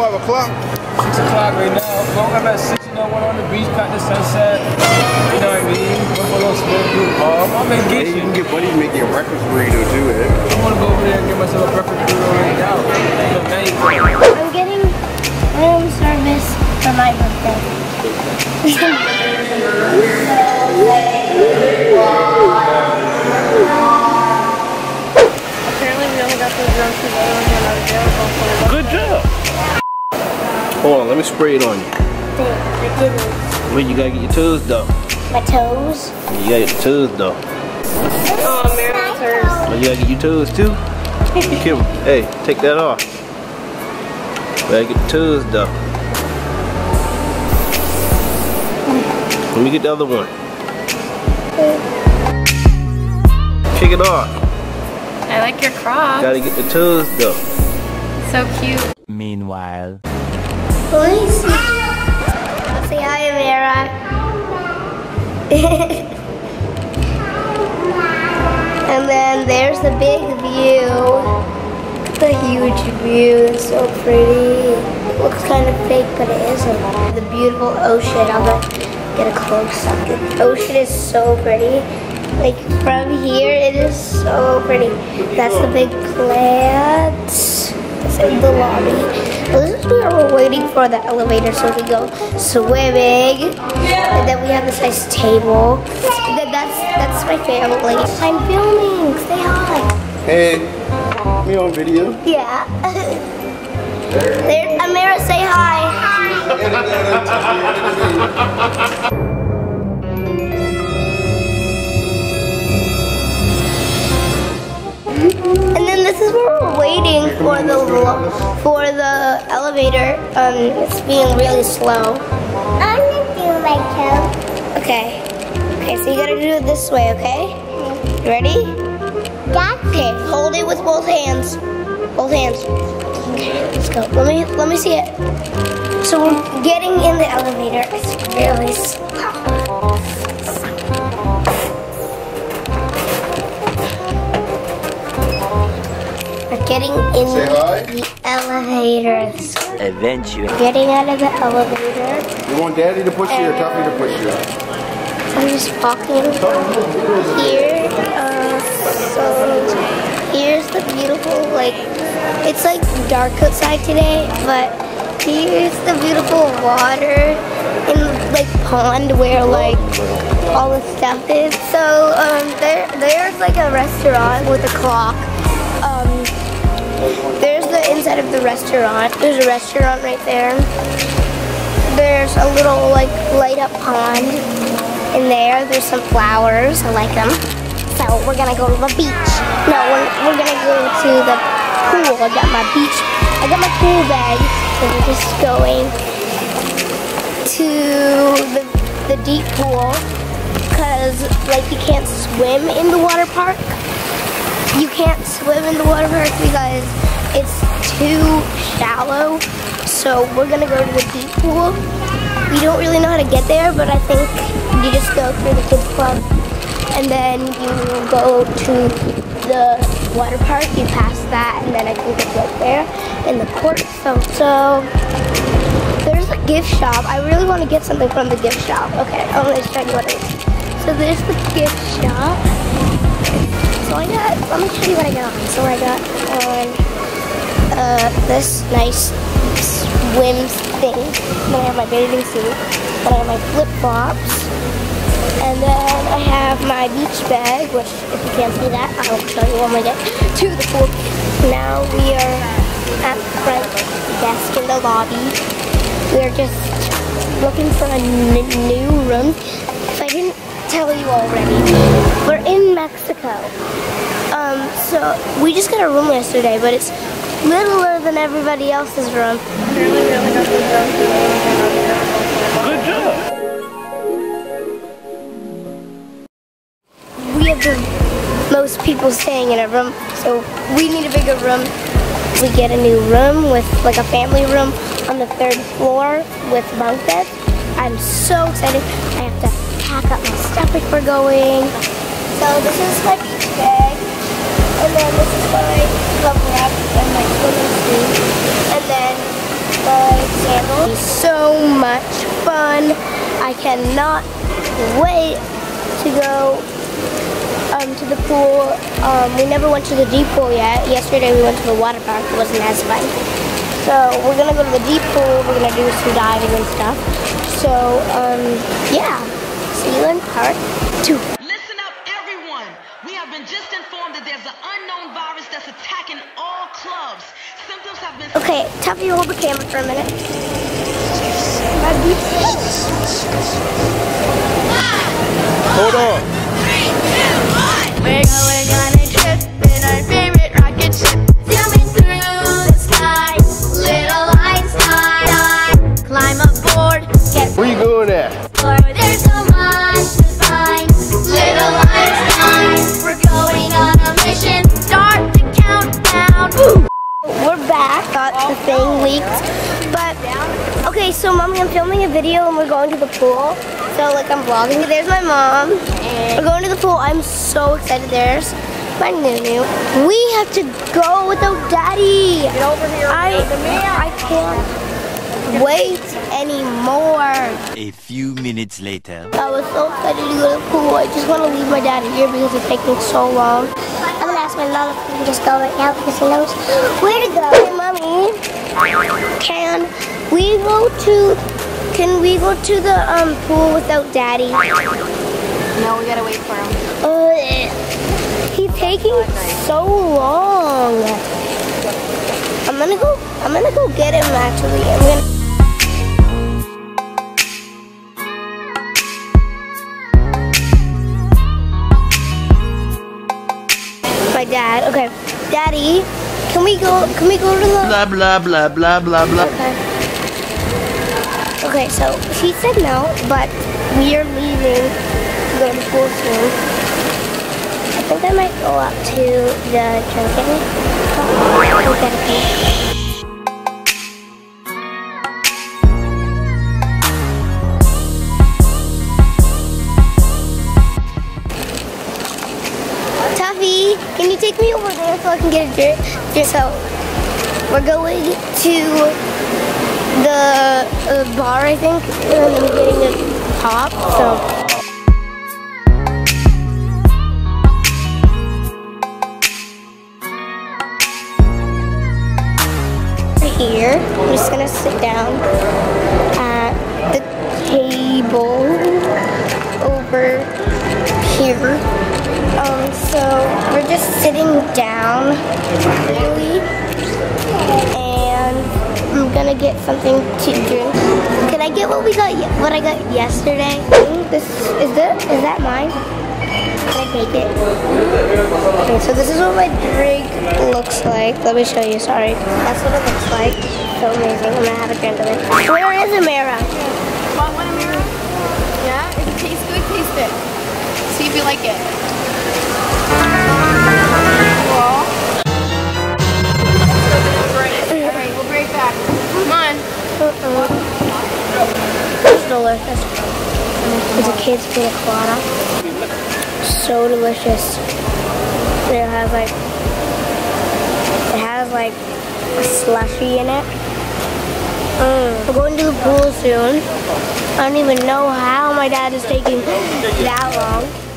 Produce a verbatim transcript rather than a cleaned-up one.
five o'clock? Six o'clock right now. Going up at six, you know, one on the beach, got the sunset. You know what I mean? Go for a little smoke, do a ball. I'm on vacation. Hey, you can get buddies making a breakfast burrito too, eh? I want to go over there and get myself a breakfast burrito right now. I'm getting room service for my birthday. Good job! Hold on, let me spray it on you. I didn't. Wait, you gotta get your toes though. My toes? You gotta get your toes though. Oh, Amira's toes. You gotta get your toes too? Kim, hey, take that off. Gotta get your toes though. Let me get the other one. Kick it off. I like your crocs. Gotta get the toes though. So cute. Meanwhile. Please. Say hi, Amira. And then there's the big view. The huge view. It's so pretty. It looks kind of fake, but it isn't. The beautiful ocean. I'm gonna get a close up. The ocean is so pretty. Like from here, it is so pretty. That's the big plant. It's in the lobby. This is where we're waiting for the elevator so we go swimming. And then we have this nice table. And then that's that's my family. I'm filming. Say hi. Hey, me on video? Yeah. There, Amira, say hi. Hi. And then this is where we're waiting for the for the elevator. Um, it's being really slow. I'm gonna do my toe. Okay. Okay, so you gotta do it this way, okay? You ready? Got it. Okay, hold it with both hands. Both hands. Okay, let's go. Let me let me see it. So we're getting in the elevator. It's really slow. Getting in the elevator. Eventually. Getting out of the elevator. You want Daddy to push you or Tuffy to push you? I'm just walking here. Uh, so here's the beautiful, like, it's like dark outside today, but here's the beautiful water in the, like, pond where like all the stuff is. So um, there there's like a restaurant with a clock. Um, There's the inside of the restaurant. There's a restaurant right there. There's a little like light up pond in there. There's some flowers. I like them. So we're gonna go to the beach. No, we're, we're gonna go to the pool. I got my beach. I got my pool bag. So we're just going to the, the deep pool because like you can't swim in the water park. You can't swim in the water park because it's too shallow. So we're gonna go to the deep pool. We don't really know how to get there, but I think you just go through the kids club and then you go to the water park. You pass that and then I think it's right there in the court. So, so there's a gift shop. I really want to get something from the gift shop. Okay, I'm gonna check what it is. So there's the gift shop. So I got, let me show you what I got on. So I got on uh, this nice swim thing. Then I have my bathing suit. Then I have my flip-flops. And then I have my beach bag, which if you can't see that, I'll show you when we get to the pool. Now we are at the front desk in the lobby. We're just looking for a n new room. If I didn't tell you already, we're in Mexico. Um, so we just got a room yesterday, but it's littler than everybody else's room. Good job. We have the most people staying in a room, so we need a bigger room. We get a new room with like a family room on the third floor with bunk beds. I'm so excited. I have to pack up my stuff if we're going. So this is my beach bag, and then this is my club wrap and my swimming suit, and then for example. So much fun. I cannot wait to go um, to the pool. Um, we never went to the deep pool yet. Yesterday we went to the water park. It wasn't as fun. So we're going to go to the deep pool. We're going to do some diving and stuff. So um, yeah, see you in part two. Listen up, everyone. We have been just informed that there's an unknown virus that's attacking all clubs. Symptoms have been... Okay, Tuffy, hold the camera for a minute. Hold on. three, two, one. We're going on a trip in our favorite rocket ship. Zooming through the sky. Little Einstein. Climb aboard. Get where you going at? There's so much to find. Little Einstein. We're going on a mission. Start the countdown. Ooh. We're back. Got the thing leaked. But okay, so mommy, I'm filming a video and we're going to the pool. So like I'm vlogging. There's my mom. And we're going to the pool. I'm so excited. There's my Nunu. We have to go without Daddy. Get over here. I, I can't wait anymore. A few minutes later. I was so excited to go to the pool. I just want to leave my dad here because it's taking so long. I'm gonna ask my mom if we can just go right now because she knows where to go. Hey, mommy. Can we go to, can we go to the um, pool without Daddy? No, we gotta wait for him. Uh, he's taking so long. I'm gonna go, I'm gonna go get him actually. I'm gonna My dad, okay. Daddy, can we go, can we go to the... Blah, blah, blah, blah, blah, blah. Okay. Okay, so she said no, but we are leaving to go to the pool soon. I think I might go up to the Trunk Inn. Oh, okay, okay. Tuffy, can you take me over there so I can get a drink? So we're going to the uh, bar, I think, and I'm getting a pop, so. Here, I'm just gonna sit down at the table over here. Um, so we're just sitting down, really, and I'm gonna get something to drink. Can I get what we got? What I got yesterday? This is it? Is that mine? Can I take it? Okay, so this is what my drink looks like. Let me show you. Sorry, that's what it looks like. So amazing. I'm gonna have a drink of it. Where is Amira? Want one, Amira? Yeah. If it tastes good, taste it. See if you like it. Cool. Come on. Mm-mm. It's delicious. It's a kid's pina colada. So delicious. It has like, it has like a slushy in it. Mm. We're going to the pool soon. I don't even know how my dad is taking that long.